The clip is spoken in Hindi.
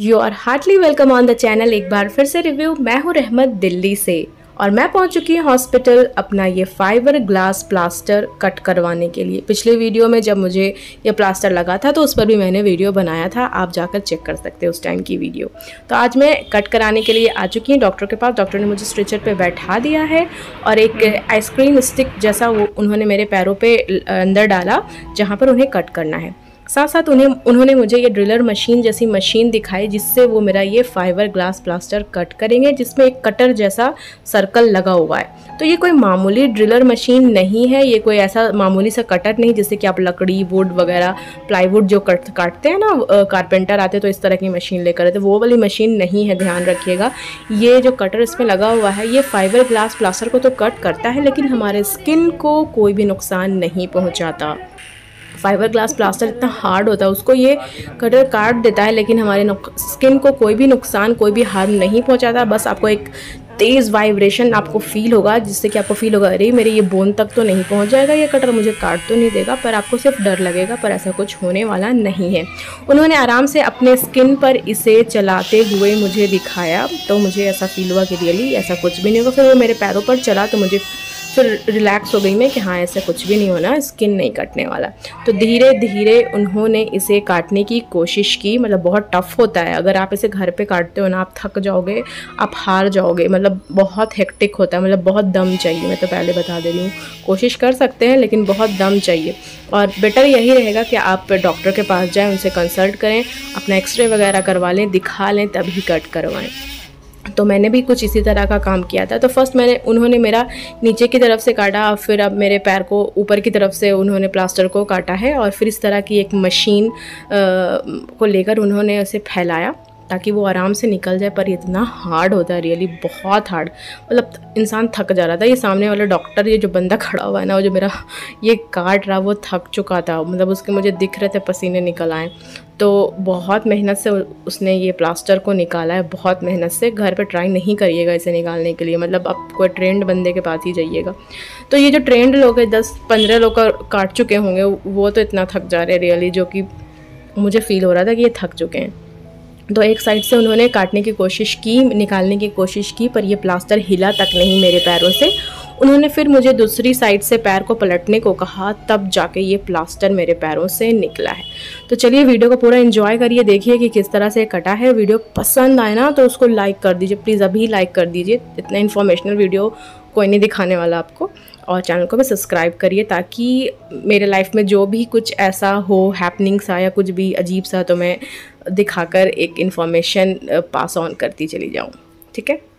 You are Hartley welcome on the channel एक बार फिर से रिव्यू। मैं हूँ रहमत दिल्ली से और मैं पहुँच चुकी हूँ हॉस्पिटल अपना ये फाइबर ग्लास प्लास्टर कट करवाने के लिए। पिछले वीडियो में जब मुझे ये प्लास्टर लगा था तो उस पर भी मैंने वीडियो बनाया था, आप जाकर चेक कर सकते हैं उस टाइम की वीडियो। तो आज मैं कट कराने के लिए आ चुकी हूँ डॉक्टर के पास। डॉक्टर ने मुझे स्ट्रेचर पे बैठा दिया है और एक आइसक्रीम स्टिक जैसा वो उन्होंने मेरे पैरों पर अंदर डाला जहाँ पर उन्हें कट करना है। साथ साथ उन्होंने मुझे ये ड्रिलर मशीन जैसी मशीन दिखाई जिससे वो मेरा ये फाइबर ग्लास प्लास्टर कट करेंगे, जिसमें एक कटर जैसा सर्कल लगा हुआ है। तो ये कोई मामूली ड्रिलर मशीन नहीं है, ये कोई ऐसा मामूली सा कटर नहीं जिससे कि आप लकड़ी वुड वगैरह प्लाईवुड जो काटते हैं ना, कारपेंटर आते तो इस तरह की मशीन लेकर आते, वो वाली मशीन नहीं है, ध्यान रखिएगा। ये जो कटर इसमें लगा हुआ है ये फाइबर ग्लास प्लास्टर को तो कट करता है लेकिन हमारे स्किन को कोई भी नुकसान नहीं पहुँचाता। फाइबर ग्लास प्लास्टर इतना हार्ड होता है, उसको ये कटर काट देता है लेकिन हमारे स्किन को कोई भी नुकसान कोई भी हार्म नहीं पहुंचाता। बस आपको एक तेज़ वाइब्रेशन आपको फील होगा जिससे कि आपको फील होगा अरे मेरे ये बोन तक तो नहीं पहुंच जाएगा, ये कटर मुझे काट तो नहीं देगा, पर आपको सिर्फ डर लगेगा, पर ऐसा कुछ होने वाला नहीं है। उन्होंने आराम से अपने स्किन पर इसे चलाते हुए मुझे दिखाया तो मुझे ऐसा फील हुआ कि रियली ऐसा कुछ भी नहीं होगा। फिर वो मेरे पैरों पर चला तो मुझे फिर रिलैक्स हो गई मैं कि हाँ ऐसा कुछ भी नहीं होना, स्किन नहीं कटने वाला। तो धीरे धीरे उन्होंने इसे काटने की कोशिश की, मतलब बहुत टफ़ होता है। अगर आप इसे घर पे काटते हो ना आप थक जाओगे, आप हार जाओगे, मतलब बहुत हेक्टिक होता है, मतलब बहुत दम चाहिए। मैं तो पहले बता दे रही हूँ, कोशिश कर सकते हैं लेकिन बहुत दम चाहिए। और बेटर यही रहेगा कि आप डॉक्टर के पास जाएँ, उनसे कंसल्ट करें, अपना एक्सरे वगैरह करवा लें, दिखा लें, तभी कट करवाएँ। तो मैंने भी कुछ इसी तरह का काम किया था। तो फर्स्ट उन्होंने मेरा नीचे की तरफ से काटा, फिर अब मेरे पैर को ऊपर की तरफ से उन्होंने प्लास्टर को काटा है और फिर इस तरह की एक मशीन को लेकर उन्होंने उसे फैलाया ताकि वो आराम से निकल जाए। पर इतना हार्ड होता है, रियली बहुत हार्ड, मतलब इंसान थक जा रहा था। ये सामने वाला डॉक्टर, ये जो बंदा खड़ा हुआ है ना, वो जो मेरा ये काट रहा वो थक चुका था, मतलब उसके मुझे दिख रहे थे पसीने निकल आए। तो बहुत मेहनत से उसने ये प्लास्टर को निकाला है, बहुत मेहनत से। घर पे ट्राई नहीं करिएगा इसे निकालने के लिए, मतलब आप कोई ट्रेंड बंदे के पास ही जाइएगा। तो ये जो ट्रेंड लोग हैं 10-15 लोग काट चुके होंगे, वो तो इतना थक जा रहे रियली, जो कि मुझे फ़ील हो रहा था कि ये थक चुके हैं। तो एक साइड से उन्होंने काटने की कोशिश की, निकालने की कोशिश की, पर यह प्लास्टर हिला तक नहीं मेरे पैरों से। उन्होंने फिर मुझे दूसरी साइड से पैर को पलटने को कहा, तब जाके ये प्लास्टर मेरे पैरों से निकला है। तो चलिए वीडियो को पूरा एंजॉय करिए, देखिए कि किस तरह से कटा है। वीडियो पसंद आए ना तो उसको लाइक कर दीजिए, प्लीज़ अभी लाइक कर दीजिए। इतना इन्फॉर्मेशनल वीडियो कोई नहीं दिखाने वाला आपको। और चैनल को भी सब्सक्राइब करिए ताकि मेरे लाइफ में जो भी कुछ ऐसा हो हैपनिंग सा या कुछ भी अजीब सा, तो मैं दिखाकर एक इन्फॉर्मेशन पास ऑन करती चली जाऊँ। ठीक है।